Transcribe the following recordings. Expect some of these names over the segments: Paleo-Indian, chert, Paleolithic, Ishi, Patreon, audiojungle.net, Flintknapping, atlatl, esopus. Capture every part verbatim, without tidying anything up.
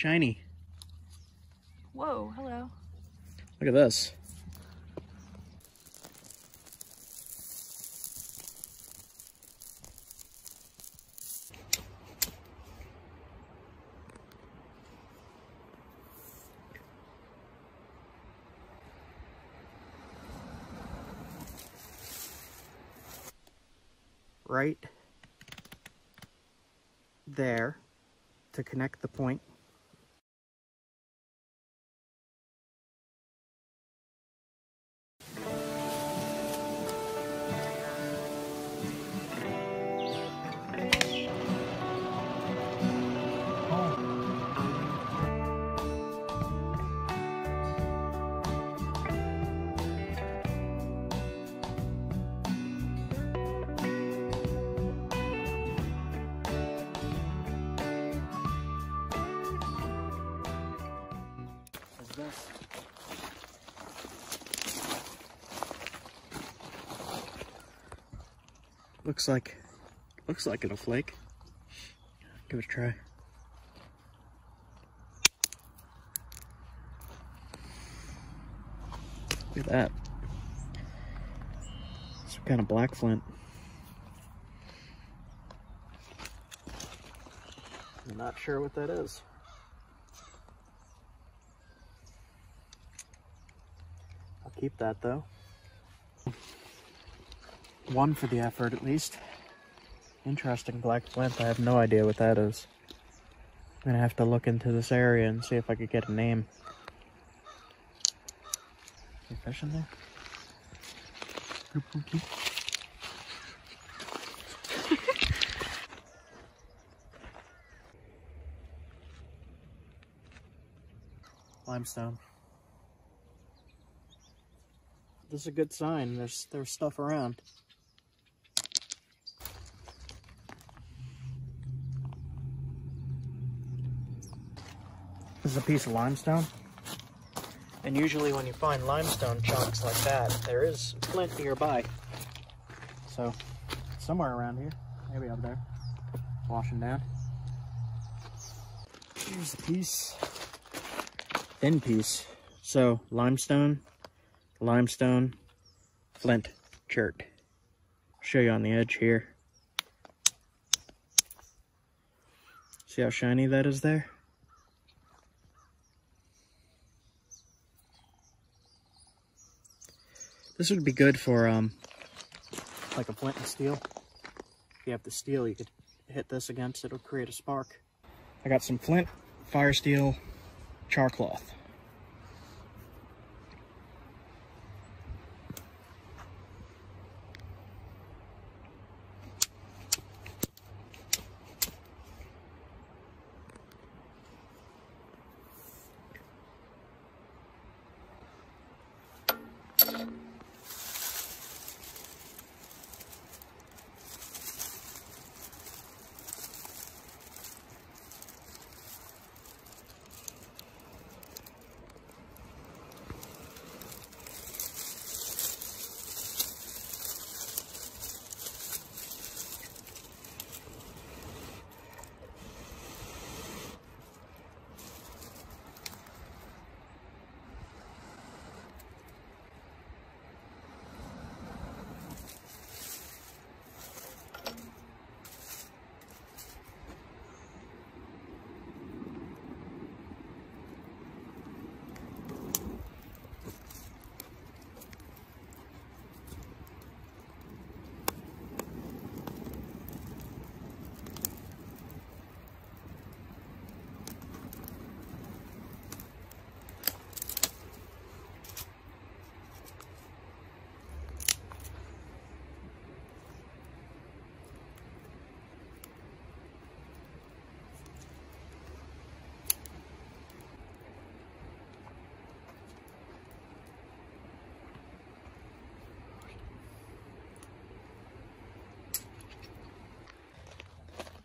shiny. Whoa, hello. Look at this. Right there to connect the point. Looks like, looks like it'll flake. Give it a try. Look at that. Some kind of black flint. I'm not sure what that is. I'll keep that though. One for the effort, at least. Interesting black flint. I have no idea what that is. I'm gonna have to look into this area and see if I could get a name. Is there fish in there? Limestone. This is a good sign. There's there's stuff around. This is a piece of limestone, and usually when you find limestone chunks like that, there is flint nearby, so somewhere around here, maybe up there, washing down. Here's a piece, thin piece, so limestone, limestone, flint, chert. I'll show you on the edge here. See how shiny that is there? This would be good for um, like a flint and steel. If you have the steel, you could hit this against it. It'll create a spark. I got some flint, fire steel, char cloth.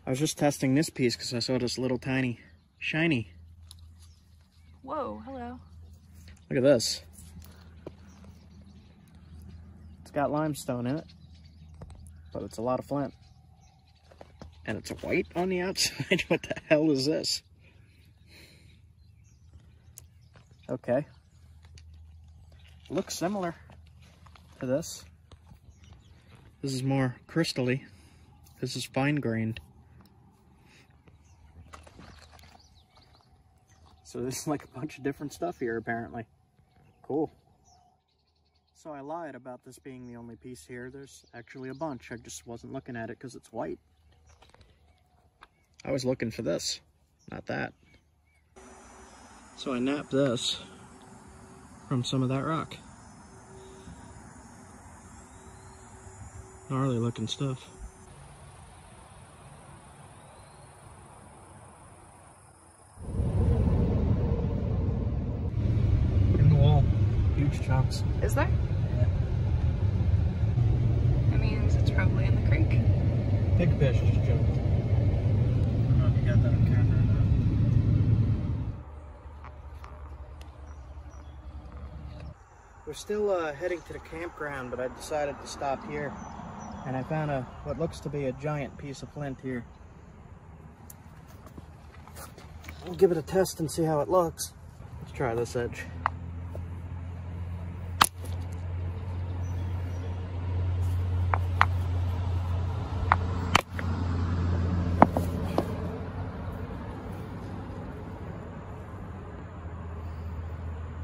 I was just testing this piece because I saw this little tiny, shiny. Whoa, hello. Look at this. It's got limestone in it, but it's a lot of flint. And it's white on the outside. What the hell is this? Okay. Looks similar to this. This is more crystally. This is fine-grained. So there's like a bunch of different stuff here apparently. Cool. So I lied about this being the only piece here. There's actually a bunch. I just wasn't looking at it because it's white. I was looking for this, not that. So I nabbed this from some of that rock. Gnarly looking stuff. In the wall, huge chunks. Is there? Yeah. That means it's probably in the creek. Big fish just jumped. I got that on camera or not. We're still uh, heading to the campground, but I decided to stop here. And I found a what looks to be a giant piece of flint here. We'll give it a test and see how it looks. Let's try this edge.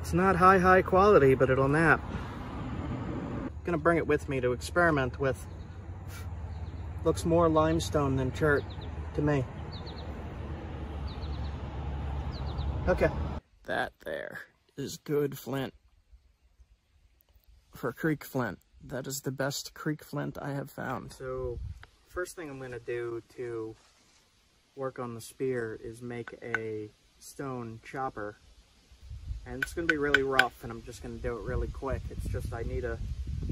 It's not high, high quality, but it'll nap. I'm gonna bring it with me to experiment with. Looks more limestone than chert to me. Okay. That there is good flint. For creek flint. That is the best creek flint I have found. So, first thing I'm gonna do to work on the spear is make a stone chopper. And it's going to be really rough, and I'm just going to do it really quick. It's just I need a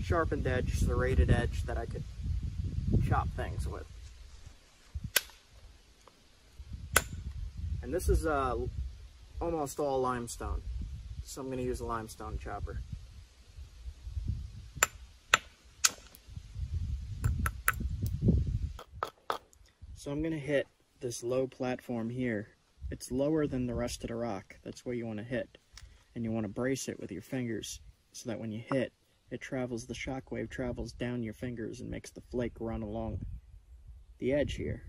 sharpened edge, serrated edge that I could chop things with. And this is uh, almost all limestone, so I'm going to use a limestone chopper. So I'm going to hit this low platform here. It's lower than the rest of the rock. That's where you want to hit. And you want to brace it with your fingers so that when you hit, it travels, the shockwave travels down your fingers and makes the flake run along the edge here.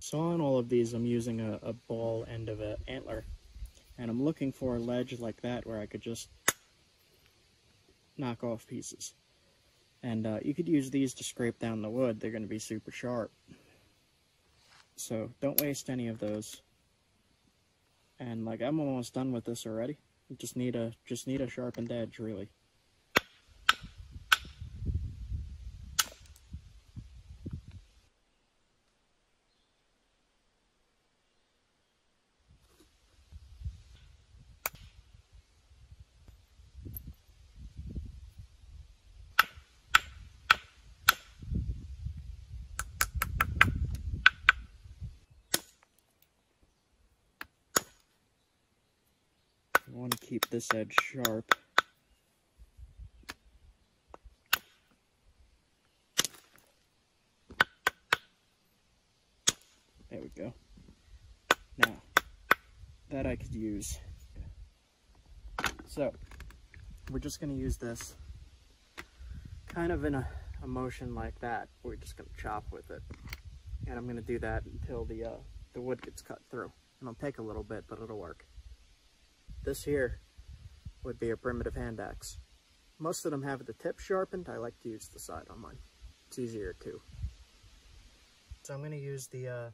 Sawing all of these, I'm using a, a ball end of an antler, and I'm looking for a ledge like that where I could just knock off pieces. And uh, you could use these to scrape down the wood. They're going to be super sharp. So don't waste any of those. And like I'm almost done with this already. You just need a just need a sharpened edge, really. I want to keep this edge sharp. There we go. Now, that I could use. So, we're just going to use this kind of in a, a motion like that. We're just going to chop with it. And I'm going to do that until the, uh, the wood gets cut through. It'll take a little bit, but it'll work. This here would be a primitive hand axe. Most of them have the tip sharpened. I like to use the side on mine. It's easier too. So I'm going to use the uh,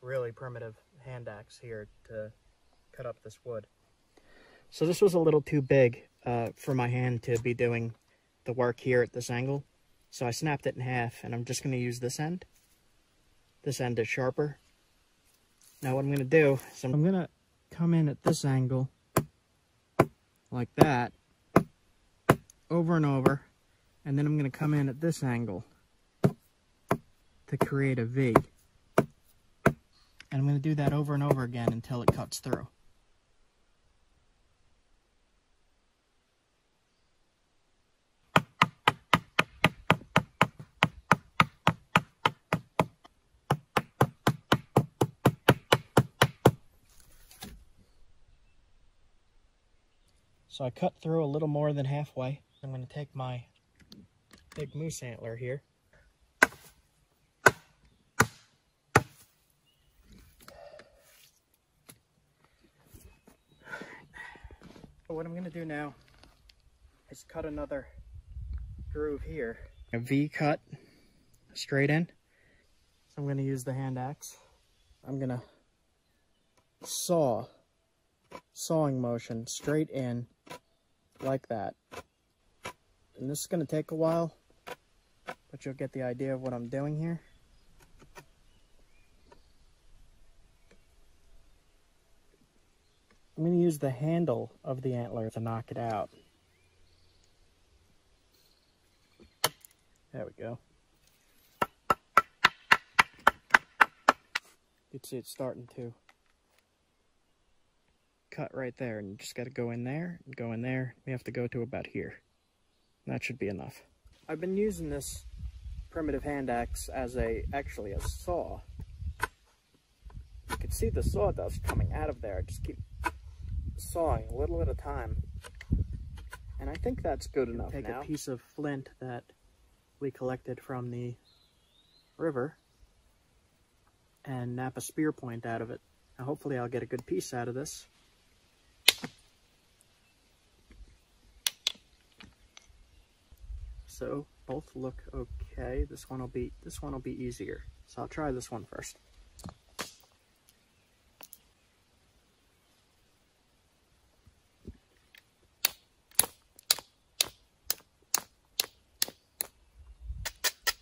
really primitive hand axe here to cut up this wood. So this was a little too big uh, for my hand to be doing the work here at this angle. So I snapped it in half, and I'm just going to use this end. This end is sharper. Now what I'm going to do is I'm going to come in at this angle like that, over and over, and then I'm going to come in at this angle to create a V. And I'm going to do that over and over again until it cuts through. So I cut through a little more than halfway. I'm going to take my big moose antler here. But what I'm going to do now is cut another groove here. A V cut straight in. So I'm going to use the hand axe. I'm going to saw, sawing motion straight in like that. And this is going to take a while, but you'll get the idea of what I'm doing here. I'm going to use the handle of the antler to knock it out. There we go. You can see it's starting to cut right there, and you just got to go in there and go in there. We have to go to about here. That should be enough. I've been using this primitive hand axe as a actually a saw. You can see the sawdust coming out of there. I just keep sawing a little at a time, and I think that's good enough. Take now. a piece of flint that we collected from the river and nap a spear point out of it. Now hopefully I'll get a good piece out of this. So both look okay. This one will be this one will be easier. So I'll try this one first.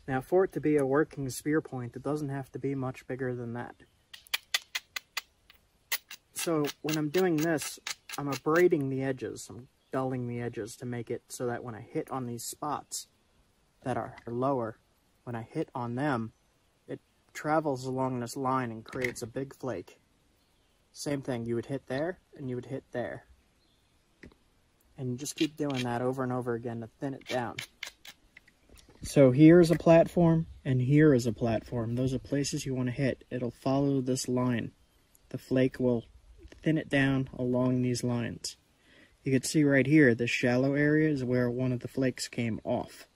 Now for it to be a working spear point, it doesn't have to be much bigger than that. So when I'm doing this, I'm abrading the edges, I'm dulling the edges to make it so that when I hit on these spots that are lower, when I hit on them, it travels along this line and creates a big flake. Same thing, you would hit there and you would hit there. And you just keep doing that over and over again to thin it down. So here is a platform, and here is a platform. Those are places you want to hit. It'll follow this line. The flake will thin it down along these lines. You can see right here, this shallow area is where one of the flakes came off.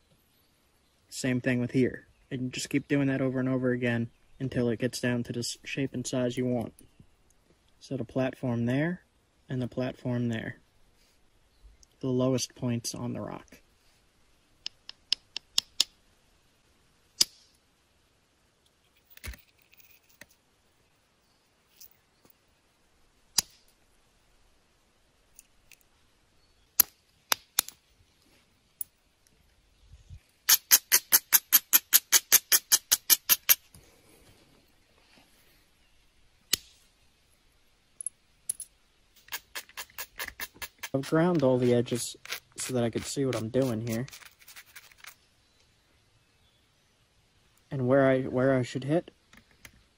Same thing with here. And you just keep doing that over and over again until it gets down to the shape and size you want. So the platform there, and the platform there. The lowest points on the rock. I've ground all the edges so that I could see what I'm doing here. And where I where I should hit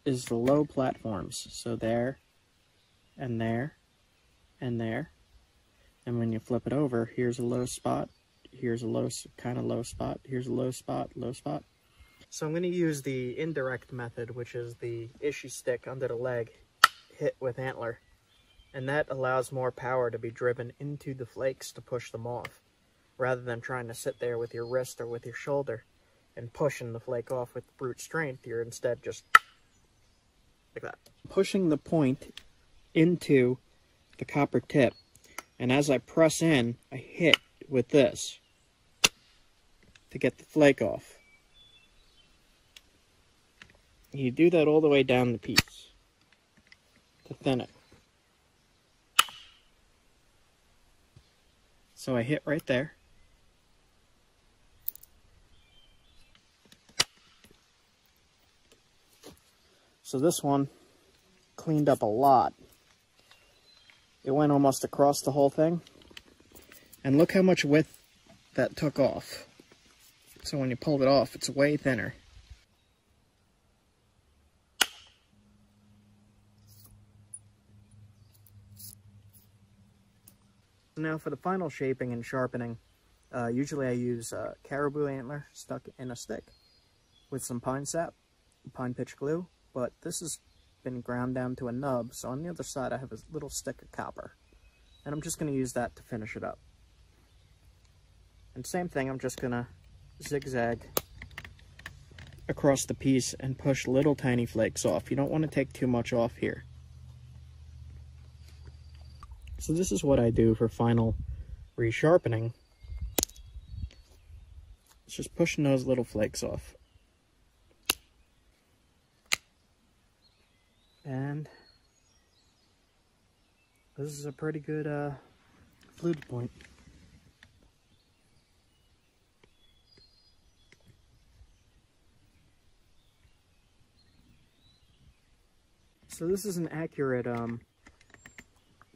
is the low platforms. So there, and there, and there. And when you flip it over, here's a low spot, here's a low, kind of low spot, here's a low spot, low spot. So I'm going to use the indirect method, which is the Ishi stick under the leg, hit with antler. And that allows more power to be driven into the flakes to push them off, rather than trying to sit there with your wrist or with your shoulder and pushing the flake off with brute strength. You're instead just like that. Pushing the point into the copper tip, and as I press in, I hit with this to get the flake off. You do that all the way down the piece to thin it. So I hit right there. So this one cleaned up a lot. It went almost across the whole thing. And look how much width that took off. So when you pulled it off, it's way thinner. Now for the final shaping and sharpening, uh, usually I use uh, caribou antler stuck in a stick with some pine sap, pine pitch glue, but this has been ground down to a nub, so on the other side I have a little stick of copper. And I'm just going to use that to finish it up. And same thing, I'm just going to zigzag across the piece and push little tiny flakes off. You don't want to take too much off here. So this is what I do for final resharpening. It's just pushing those little flakes off. And this is a pretty good uh, fluted point. So this is an accurate um,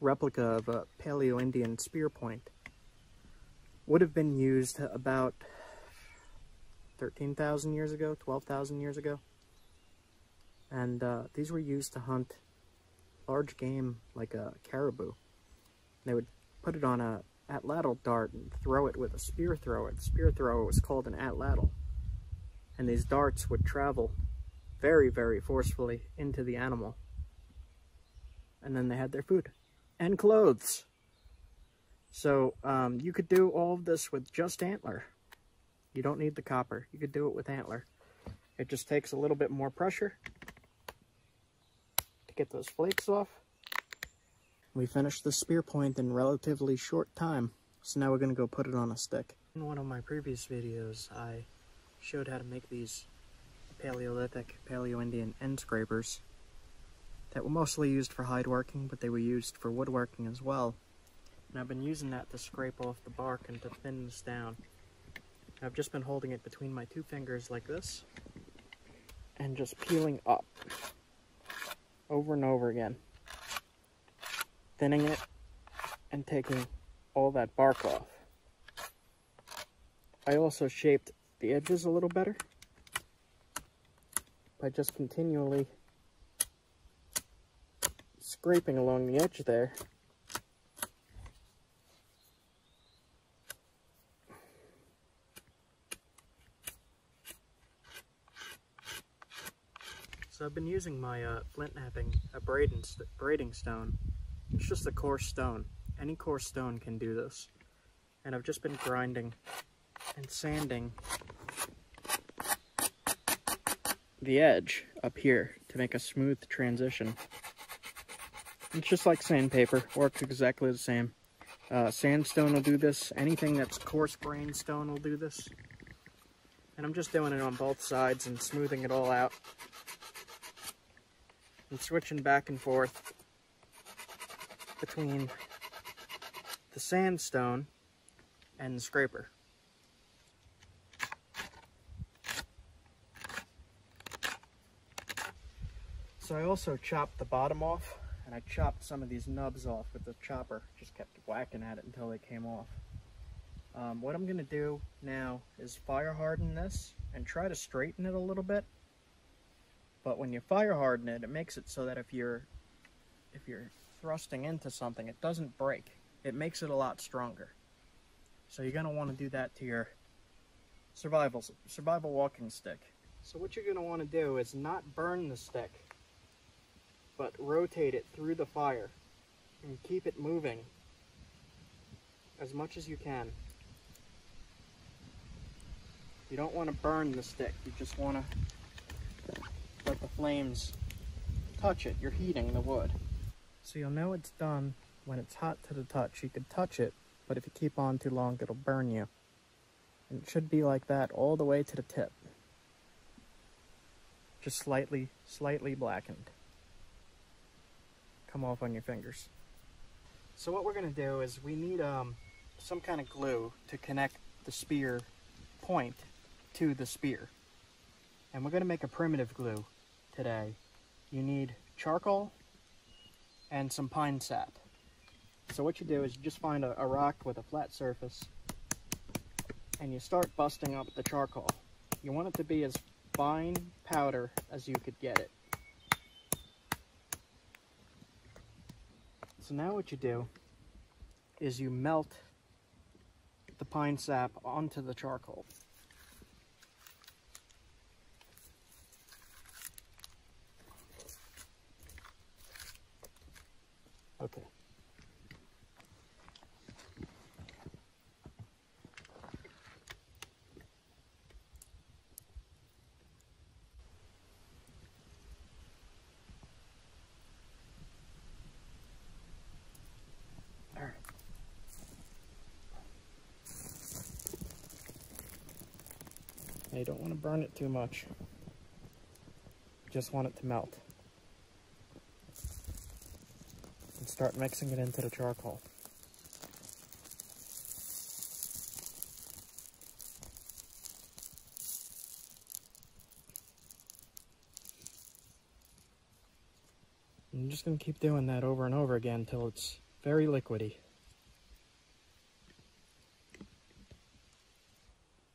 replica of a Paleo-Indian spear point. Would have been used about thirteen thousand years ago, twelve thousand years ago. And uh, these were used to hunt large game like a caribou. They would put it on a atlatl dart and throw it with a spear thrower. The spear thrower was called an atlatl. And these darts would travel very, very forcefully into the animal. And then they had their food and clothes. So um, you could do all of this with just antler. You don't need the copper. You could do it with antler. It just takes a little bit more pressure to get those flakes off. We finished the spear point in relatively short time. So now we're going to go put it on a stick. In one of my previous videos, I showed how to make these Paleolithic, Paleo-Indian end scrapers that were mostly used for hideworking, but they were used for woodworking as well. And I've been using that to scrape off the bark and to thin this down. I've just been holding it between my two fingers like this and just peeling up over and over again, thinning it and taking all that bark off. I also shaped the edges a little better by just continually scraping along the edge there. So I've been using my uh, flint napping, a braiding, st braiding stone. It's just a coarse stone. Any coarse stone can do this. And I've just been grinding and sanding the edge up here to make a smooth transition. It's just like sandpaper, works exactly the same. Uh, sandstone will do this. Anything that's coarse grained stone will do this. And I'm just doing it on both sides and smoothing it all out. And switching back and forth between the sandstone and the scraper. So I also chopped the bottom off, and I chopped some of these nubs off with the chopper. Just kept whacking at it until they came off. Um, what I'm going to do now is fire harden this and try to straighten it a little bit. But when you fire harden it, it makes it so that if you're if you're thrusting into something, it doesn't break. It makes it a lot stronger. So you're gonna wanna do that to your survival, survival walking stick. So what you're gonna wanna do is not burn the stick, but rotate it through the fire and keep it moving as much as you can. You don't wanna burn the stick, you just wanna let the flames touch it. You're heating the wood. So you'll know it's done when it's hot to the touch. You could touch it, but if you keep on too long, it'll burn you. And it should be like that all the way to the tip. Just slightly, slightly blackened. Come off on your fingers. So what we're going to do is we need um, some kind of glue to connect the spear point to the spear. And we're going to make a primitive glue today. You need charcoal and some pine sap. So what you do is you just find a, a rock with a flat surface and you start busting up the charcoal. You want it to be as fine powder as you could get it. So now what you do is you melt the pine sap onto the charcoal. Okay, You don't want to burn it too much. You just want it to melt. And start mixing it into the charcoal. I'm just going to keep doing that over and over again until it's very liquidy.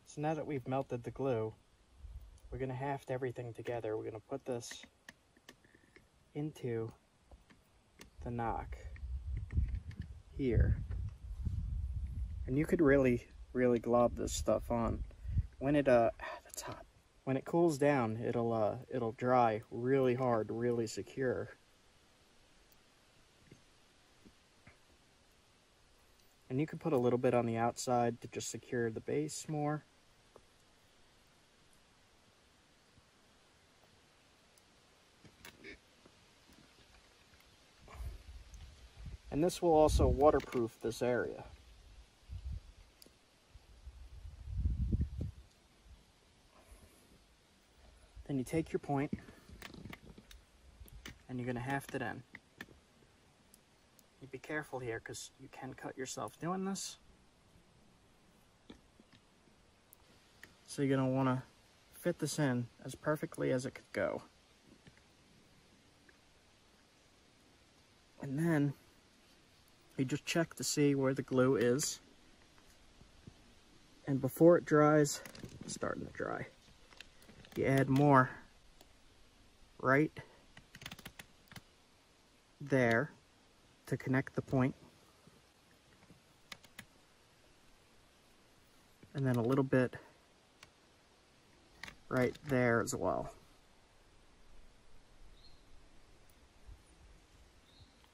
So now that we've melted the glue, we're going to haft everything together. We're going to put this into the nock here. And you could really, really glob this stuff on. When it, uh, that's hot. When it cools down, it'll, uh, it'll dry really hard, really secure. And you can put a little bit on the outside to just secure the base more. And this will also waterproof this area. Then you take your point and you're going to haft it in. You be careful here because you can cut yourself doing this. So you're going to want to fit this in as perfectly as it could go. And then you just check to see where the glue is. And before it dries, it's starting to dry, you add more right there to connect the point, and then a little bit right there as well.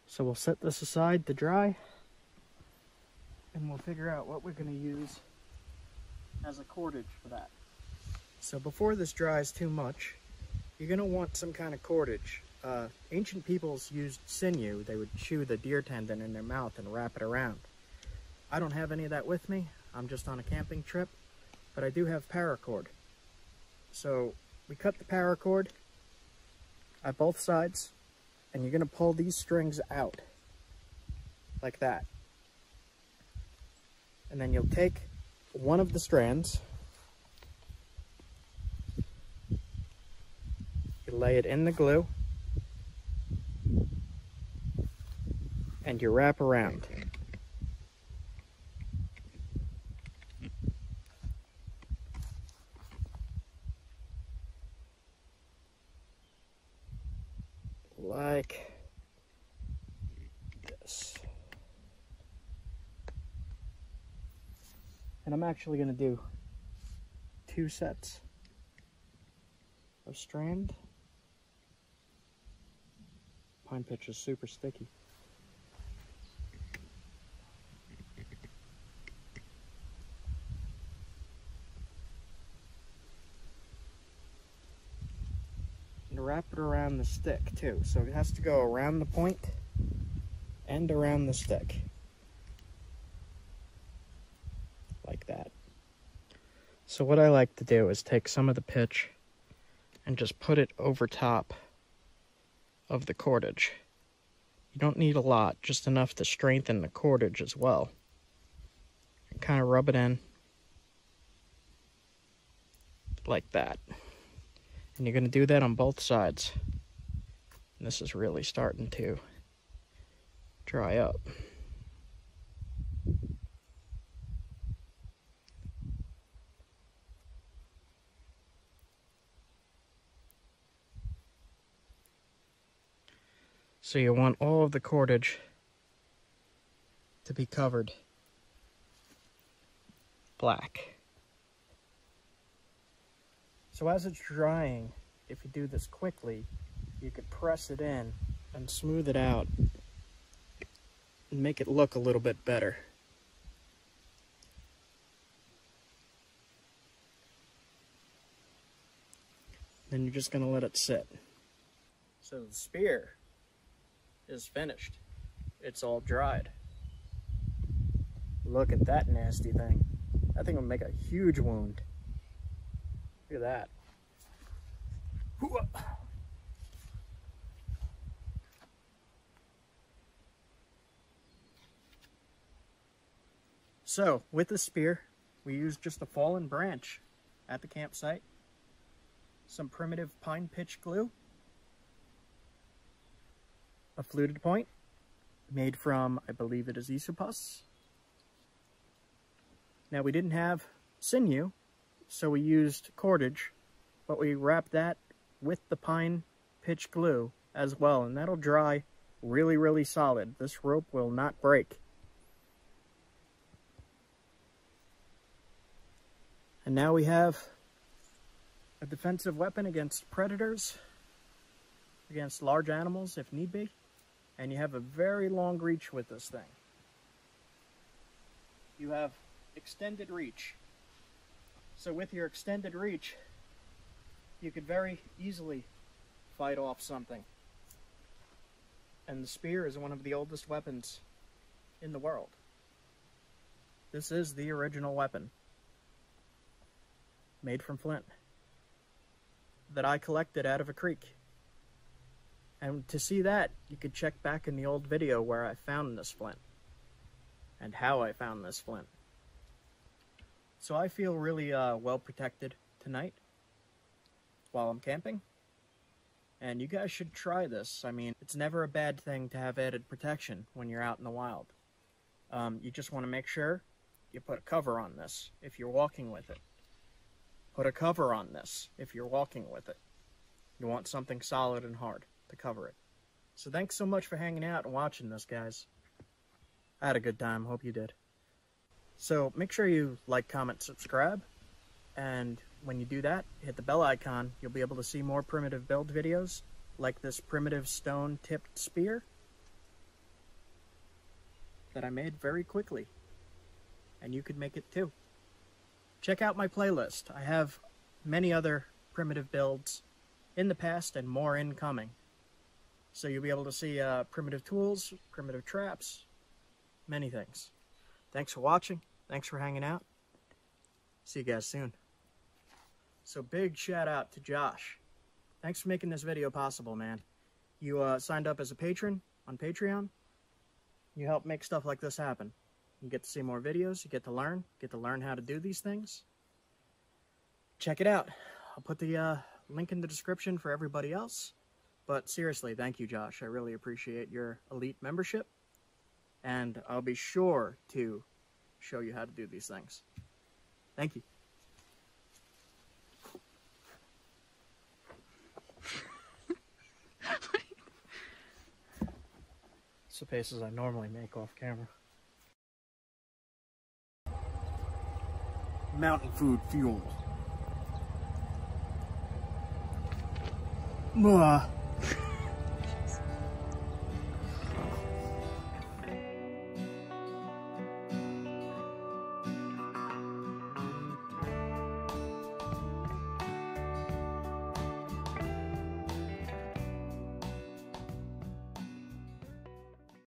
So we'll set this aside to dry, and we'll figure out what we're going to use as a cordage for that. So before this dries too much, you're going to want some kind of cordage. Uh, ancient peoples used sinew. They would chew the deer tendon in their mouth and wrap it around. I don't have any of that with me. I'm just on a camping trip, but I do have paracord. So we cut the paracord at both sides, and you're going to pull these strings out like that. And then you'll take one of the strands, you lay it in the glue, and you wrap around. Like this. And I'm actually going to do two sets of strand. Pine pitch is super sticky. Wrap it around the stick too, so it has to go around the point and around the stick like that. So what I like to do is take some of the pitch and just put it over top of the cordage. You don't need a lot, just enough to strengthen the cordage as well, and kind of rub it in like that. And you're going to do that on both sides. And this is really starting to dry up. So you want all of the cordage to be covered black. So as it's drying, if you do this quickly, you could press it in and smooth it out and make it look a little bit better. Then you're just going to let it sit. So the spear is finished. It's all dried. Look at that nasty thing. That thing will make a huge wound. Look at that. So with the spear, we used just a fallen branch at the campsite, some primitive pine pitch glue, a fluted point made from, I believe it is esopus. Now we didn't have sinew, so we used cordage, but we wrapped that with the pine pitch glue as well, and that'll dry really, really solid. This rope will not break. And now we have a defensive weapon against predators, against large animals if need be, and you have a very long reach with this thing. You have extended reach. So with your extended reach, you could very easily fight off something. And the spear is one of the oldest weapons in the world. This is the original weapon, made from flint, that I collected out of a creek. And to see that, you could check back in the old video where I found this flint and how I found this flint. So I feel really uh, well protected tonight while I'm camping. And you guys should try this. I mean, it's never a bad thing to have added protection when you're out in the wild. Um, you just want to make sure you put a cover on this if you're walking with it. Put a cover on this if you're walking with it. You want something solid and hard to cover it. So thanks so much for hanging out and watching this, guys. I had a good time. Hope you did. So make sure you like, comment, subscribe. And when you do that, hit the bell icon. You'll be able to see more primitive build videos like this primitive stone-tipped spear that I made very quickly. And you could make it too. Check out my playlist. I have many other primitive builds in the past and more incoming. So you'll be able to see uh, primitive tools, primitive traps, many things. Thanks for watching. Thanks for hanging out. See you guys soon. So big shout out to Josh. Thanks for making this video possible, man. You uh, signed up as a patron on Patreon. You help make stuff like this happen. You get to see more videos, you get to learn, get to learn how to do these things. Check it out. I'll put the uh, link in the description for everybody else. But seriously, thank you, Josh. I really appreciate your elite membership. And I'll be sure to show you how to do these things. Thank you. It's the faces I normally make off camera. Mountain food fuel. Mwah.